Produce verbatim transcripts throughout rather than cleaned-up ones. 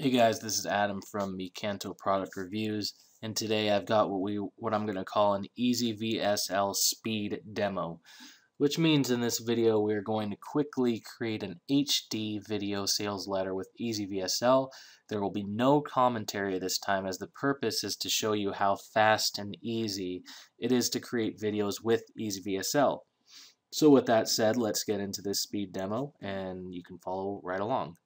Hey guys, this is Adam from Mikanto Product Reviews, and today I've got what we what I'm going to call an EasyVSL speed demo, which means in this video we're going to quickly create an H D video sales letter with EasyVSL. There will be no commentary this time, as the purpose is to show you how fast and easy it is to create videos with EasyVSL. So with that said, let's get into this speed demo and you can follow right along.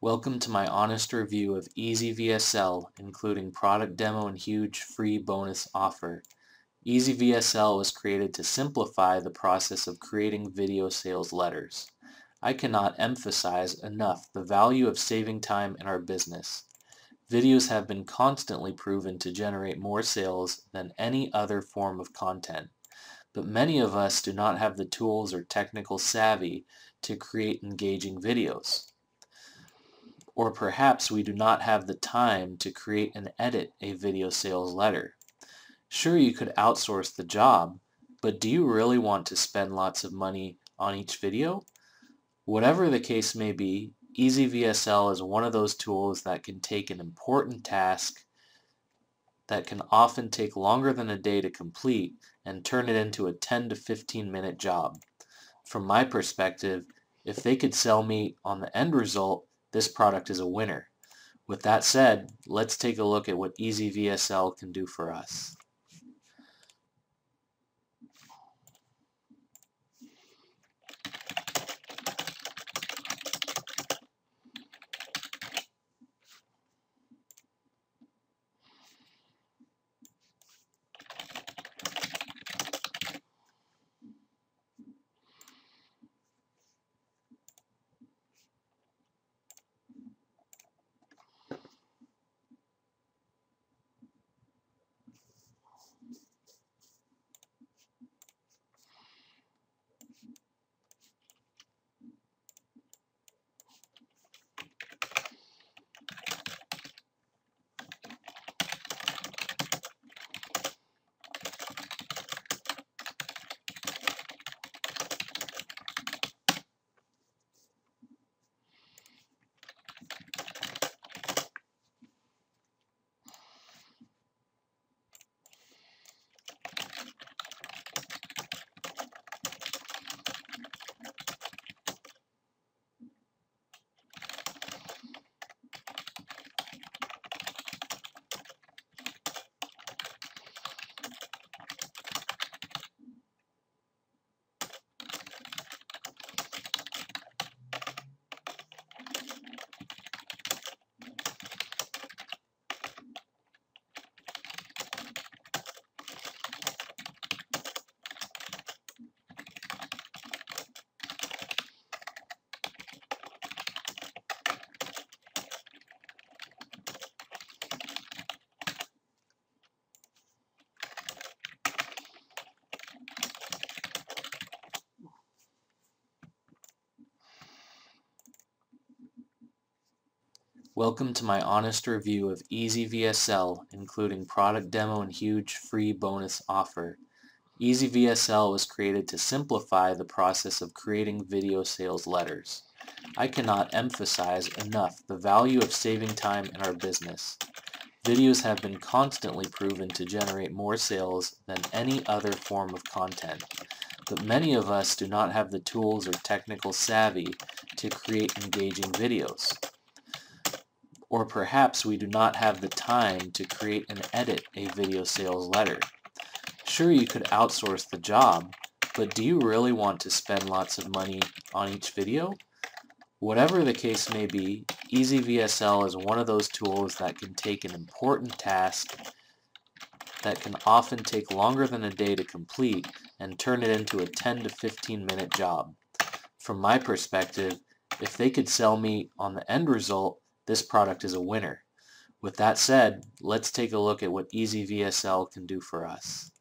Welcome to my honest review of EasyVSL, including product demo and huge free bonus offer. EasyVSL was created to simplify the process of creating video sales letters. I cannot emphasize enough the value of saving time in our business. Videos have been constantly proven to generate more sales than any other form of content, but many of us do not have the tools or technical savvy to create engaging videos. Or perhaps we do not have the time to create and edit a video sales letter. Sure, you could outsource the job, but do you really want to spend lots of money on each video? Whatever the case may be, EasyVSL is one of those tools that can take an important task that can often take longer than a day to complete and turn it into a ten to fifteen minute job. From my perspective, if they could sell me on the end result, this product is a winner. With that said, let's take a look at what EasyVSL can do for us. Welcome to my honest review of EasyVSL, including product demo and huge free bonus offer. EasyVSL was created to simplify the process of creating video sales letters. I cannot emphasize enough the value of saving time in our business. Videos have been constantly proven to generate more sales than any other form of content, but many of us do not have the tools or technical savvy to create engaging videos. Or perhaps we do not have the time to create and edit a video sales letter. Sure, you could outsource the job, but do you really want to spend lots of money on each video? Whatever the case may be, EasyVSL is one of those tools that can take an important task that can often take longer than a day to complete and turn it into a ten to fifteen minute job. From my perspective, if they could sell me on the end result, this product is a winner. With that said, let's take a look at what EasyVSL can do for us.